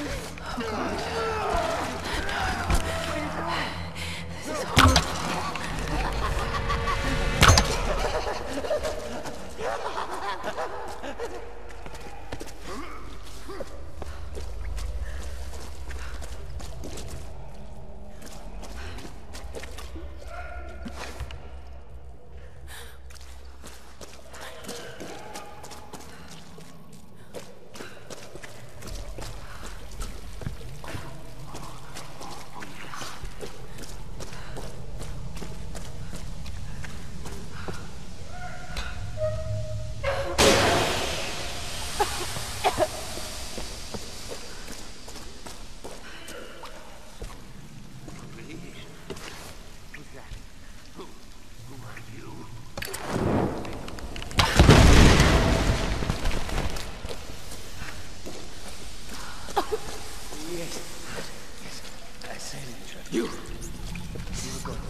Oh, God. No. This is horrible.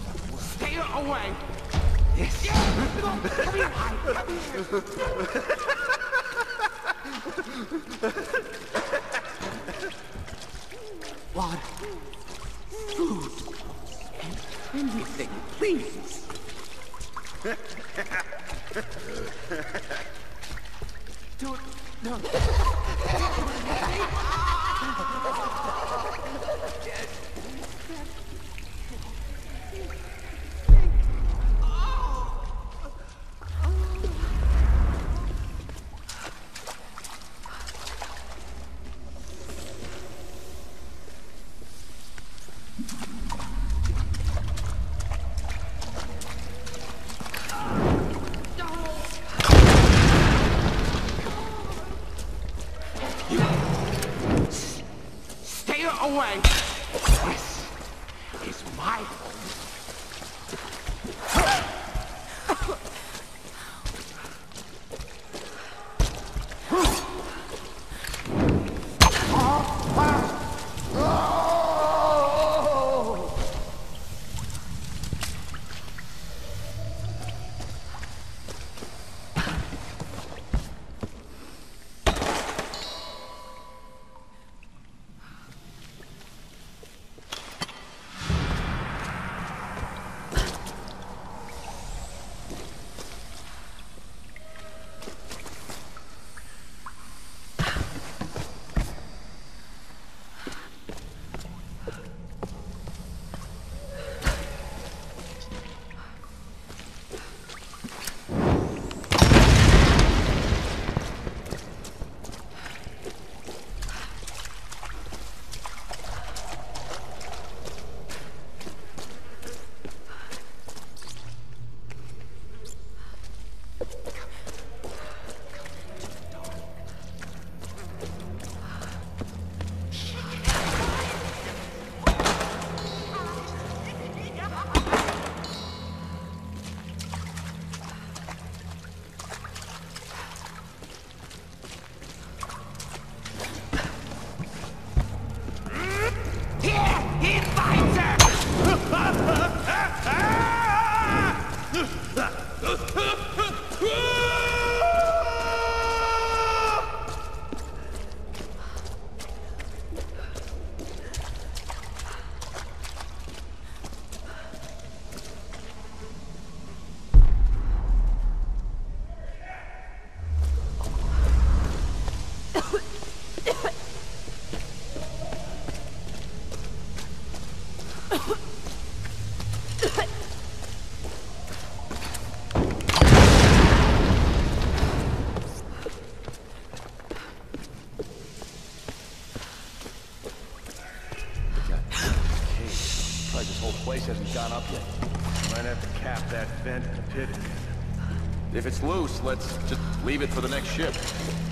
If it's loose, let's just leave it for the next ship.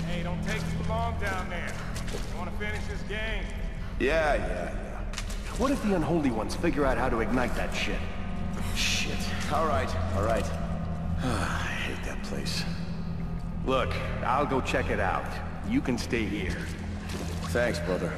Hey, don't take too long down there. You want to finish this game? Yeah. What if the Unholy Ones figure out how to ignite that shit? Shit. All right. I hate that place. Look, I'll go check it out. You can stay here. Thanks, brother.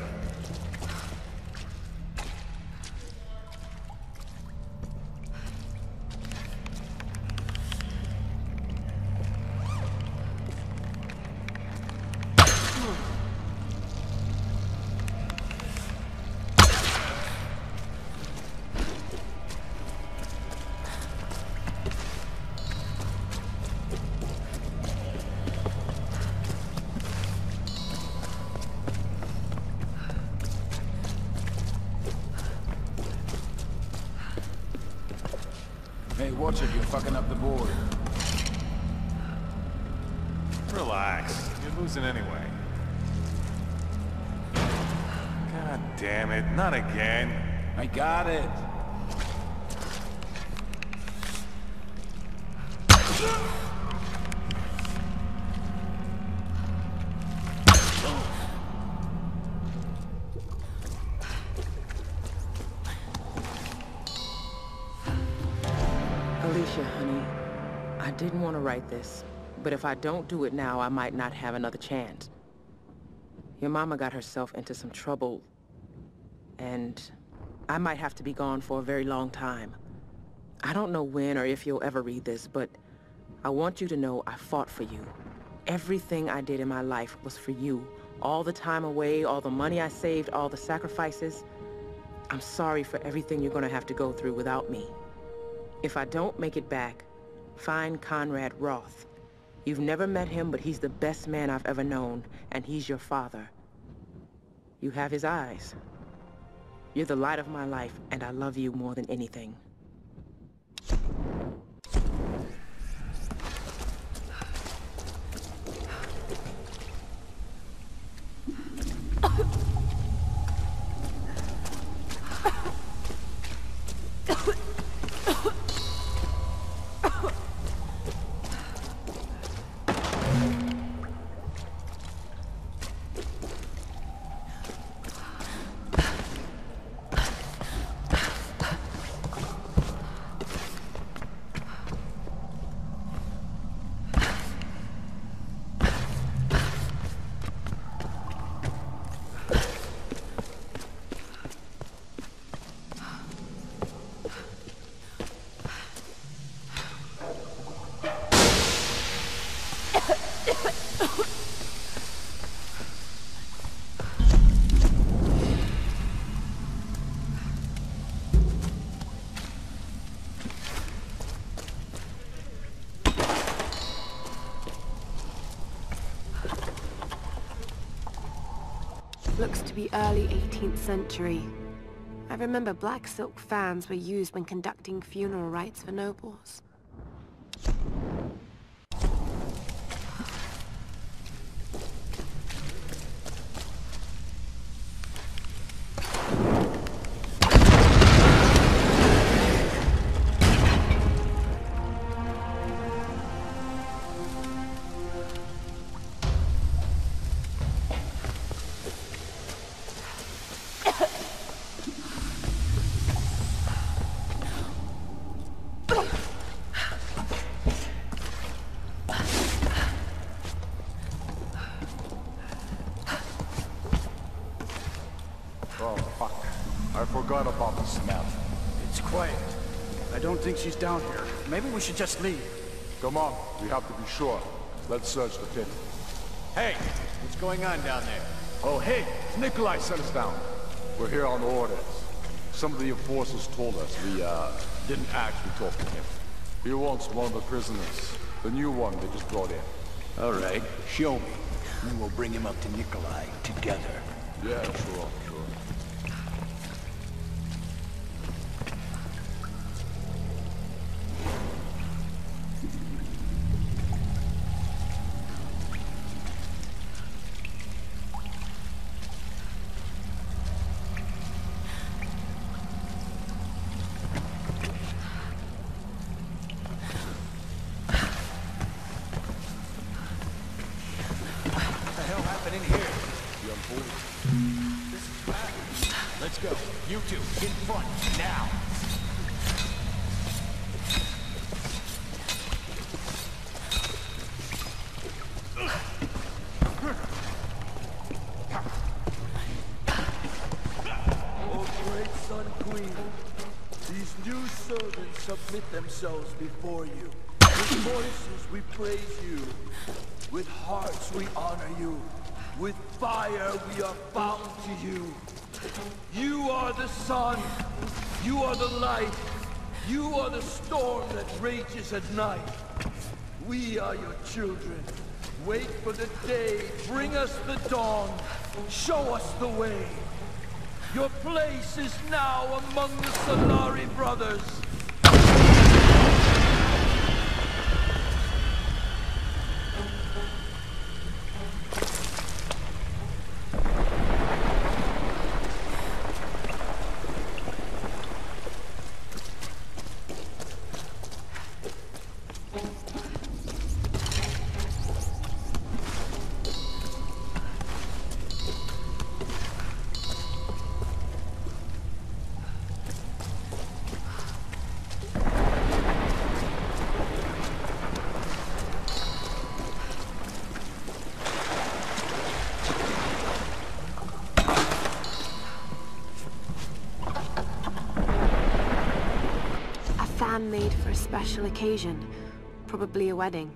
Hey, watch it, you're fucking up the board. Relax. You're losing anyway. God damn it, not again. I got it. Alicia, honey, I didn't want to write this, but if I don't do it now, I might not have another chance. Your mama got herself into some trouble, and I might have to be gone for a very long time. I don't know when or if you'll ever read this, but I want you to know I fought for you. Everything I did in my life was for you. All the time away, all the money I saved, all the sacrifices. I'm sorry for everything you're gonna have to go through without me. If I don't make it back, find Conrad Roth. You've never met him, but he's the best man I've ever known, and he's your father. You have his eyes. You're the light of my life, and I love you more than anything. Looks to be early 18th century. I remember black silk fans were used when conducting funeral rites for nobles. I think she's down here. Maybe we should just leave. Come on, we have to be sure. Let's search the pit. Hey, what's going on down there? Oh, hey, Nikolai sent us down. We're here on orders. Some of the enforcers told us we didn't actually talk to him. He wants one of the prisoners, the new one they just brought in. All right, show me, and we'll bring him up to Nikolai together. Yeah, sure. Submit themselves before you. With voices we praise you. With hearts we honor you. With fire we are bound to you. You are the sun. You are the light. You are the storm that rages at night. We are your children. Wait for the day. Bring us the dawn. Show us the way. Your place is now among the Solari brothers. handmade for a special occasion. Probably a wedding.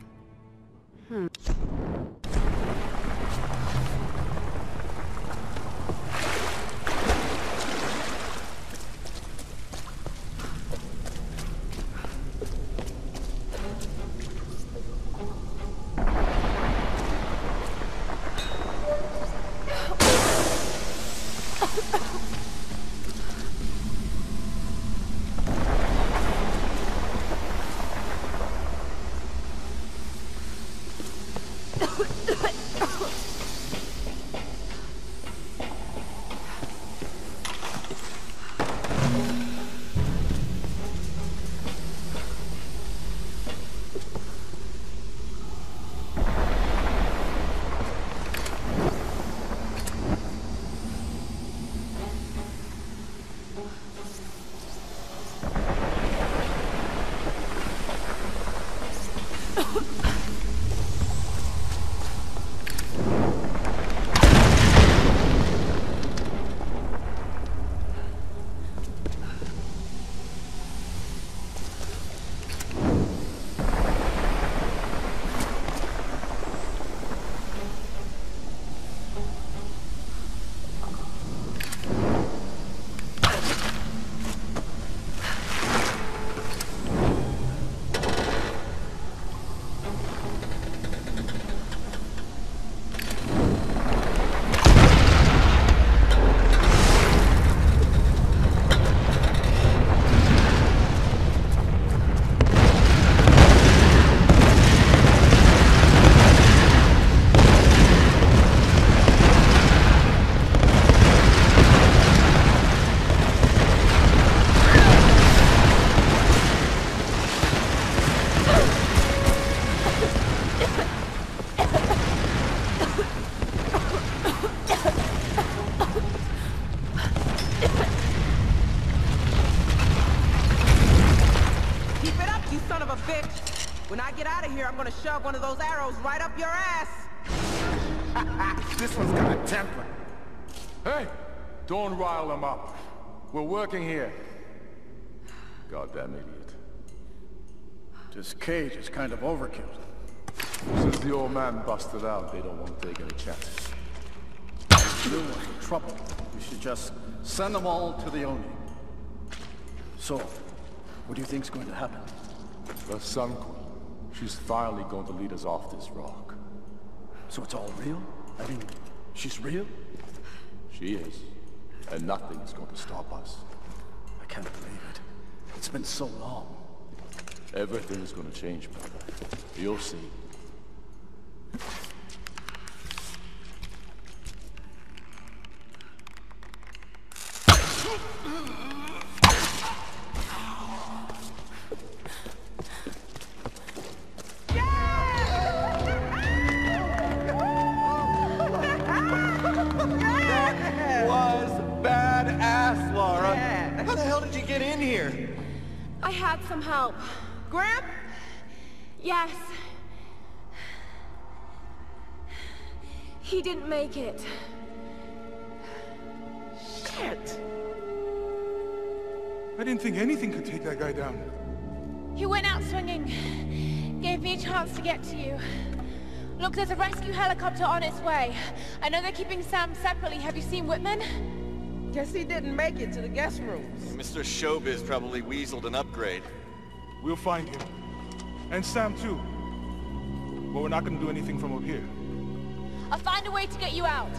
Shove one of those arrows right up your ass. This one's got a temper. Hey, don't rile them up. We're working here. Goddamn idiot. This cage is kind of overkill. Since the old man busted out, they don't want to take any chances. We're in trouble. We should just send them all to the Oni. So, what do you think's going to happen? The Sun Queen. She's finally going to lead us off this rock. So it's all real? I mean, she's real? She is. And nothing is going to stop us. I can't believe it. It's been so long. Everything is going to change, brother. You'll see. Help. Graham? Yes. He didn't make it. Shit. I didn't think anything could take that guy down. He went out swinging. Gave me a chance to get to you. Look, there's a rescue helicopter on its way. I know they're keeping Sam separately. Have you seen Whitman? Guess he didn't make it to the guest rooms. Mr. Showbiz probably weaseled an upgrade. We'll find him. And Sam, too. But we're not gonna do anything from up here. I'll find a way to get you out.